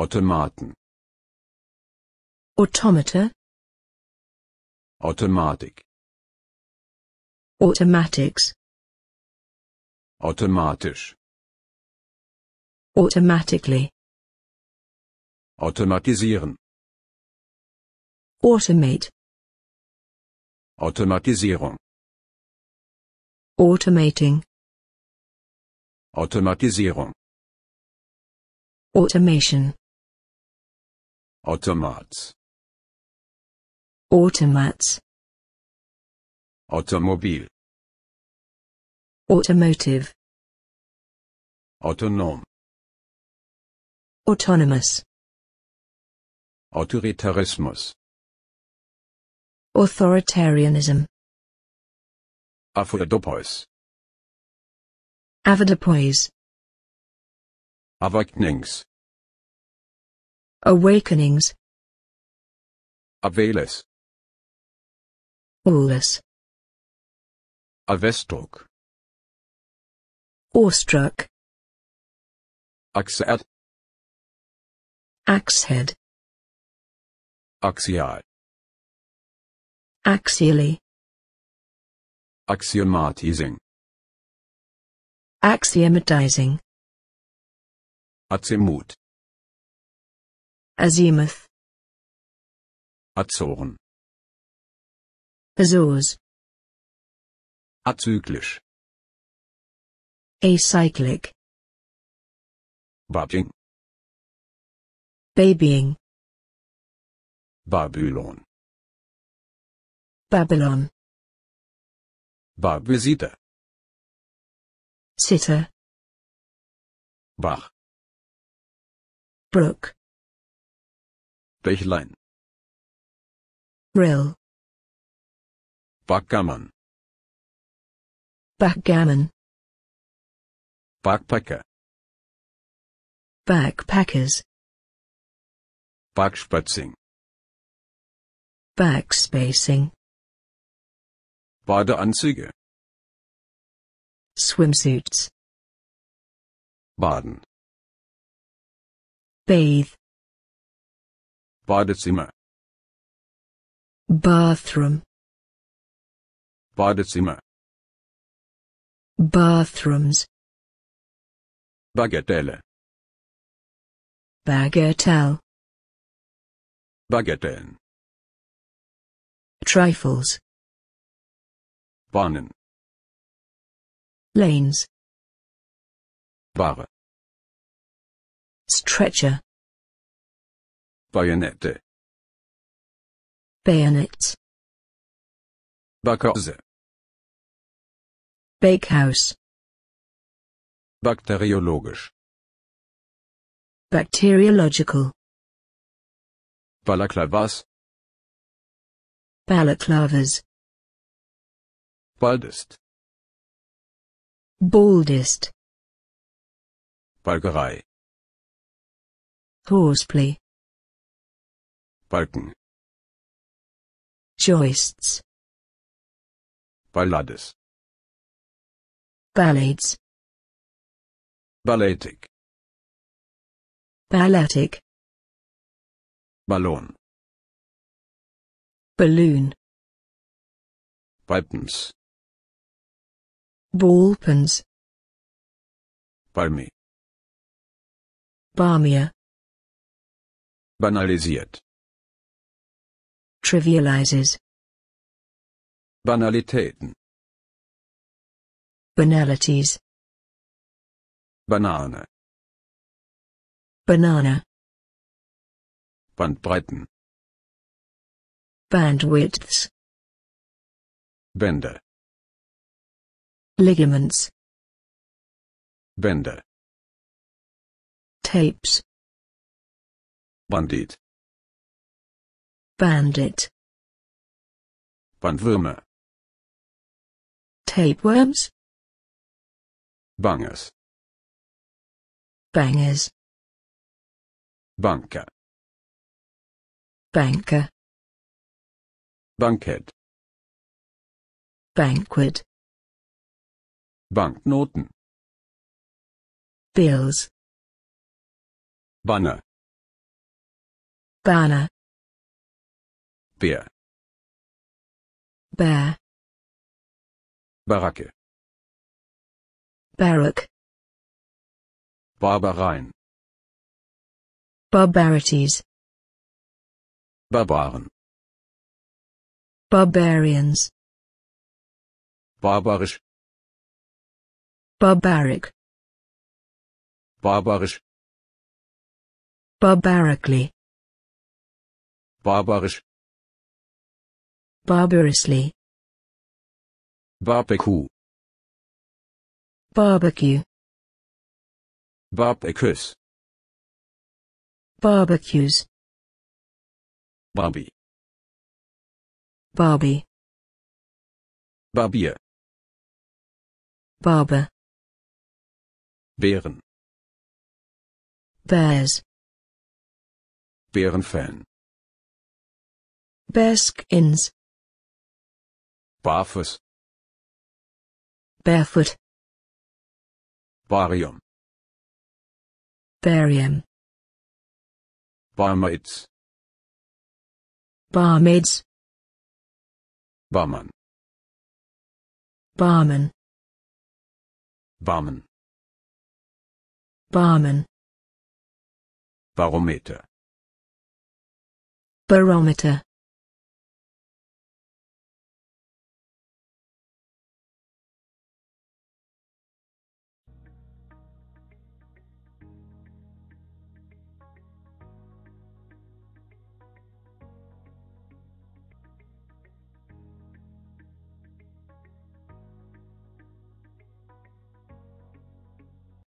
Automaten. Automata. Automatik. Automatics. Automatisch. Automatically. Automatisieren. Automate. Automatisierung. Automating. Automatisierung. Automation. Automats. Automats. Automobil. Automotive. Autonom. Autonomous. Autoritarismus. Authoritarianism. Avodapois. Avodapois. Awakenings. Awakenings. Avelis. Aulus. Avestruck. Awestruck. Axehead. Axehead. Axial. Axially. Axiomatizing. Axiomatizing. Azimut. Azimuth. Azoren. Azores. Azyklisch. Acyclic. Babbing. Babying. Babylon. Babylon. Babysitter. Sitter. Bach. Brook. Bächlein. Rill. Backgammon. Backgammon. Backpacker. Backpackers. Backspacing. Backspacing. Badeanzüge. Swimsuits. Baden. Bathe. Badezimmer. Bathroom. Badezimmer. Bathrooms. Bagatelle. Bagatelle. Bagatellen. Trifles. Bahnen. Lanes. Bahre. Stretcher. Bajonette. Bayonet. Backhouse. Bakehouse. Bakteriologisch. Bacteriological. Balaklavas. Balaklavas. Baldest. Baldest. Balgerei. Horseplay. Balken. Joists. Ballades. Ballades. Balletic. Balletic. Ballon. Balloon. Ballpens. Ballpens. Balmy. Barmier. Banalisiert. Trivializes. Banalitäten. Banalities. Banane. Banana. Bandbreiten. Bandwidths. Bänder. Ligaments. Bänder. Tapes. Bandit. Bandit. Bandwürmer. Tapeworms. Bangers. Bangers. Banker. Banker. Bankett. Banquet. Banknoten. Bills. Banner. Banner. Bär. Bär. Baracke. Barrack. Barbareien. Barbarities. Barbaren. Barbarians. Barbarisch. Barbaric. Barbarisch. Barbarically. Barbarisch. Barbarously. Barbecue. Barbecue. Barbecues. Barbecues. Barbie. Barbie. Barbier. Barber. Bären. Bears. Bärenfell. Bearskins. Barfuß. Barefoot. Barium. Barium. Barmaids. Barmaids. Barmann. Barman. Barman. Barman. Barometer. Barometer.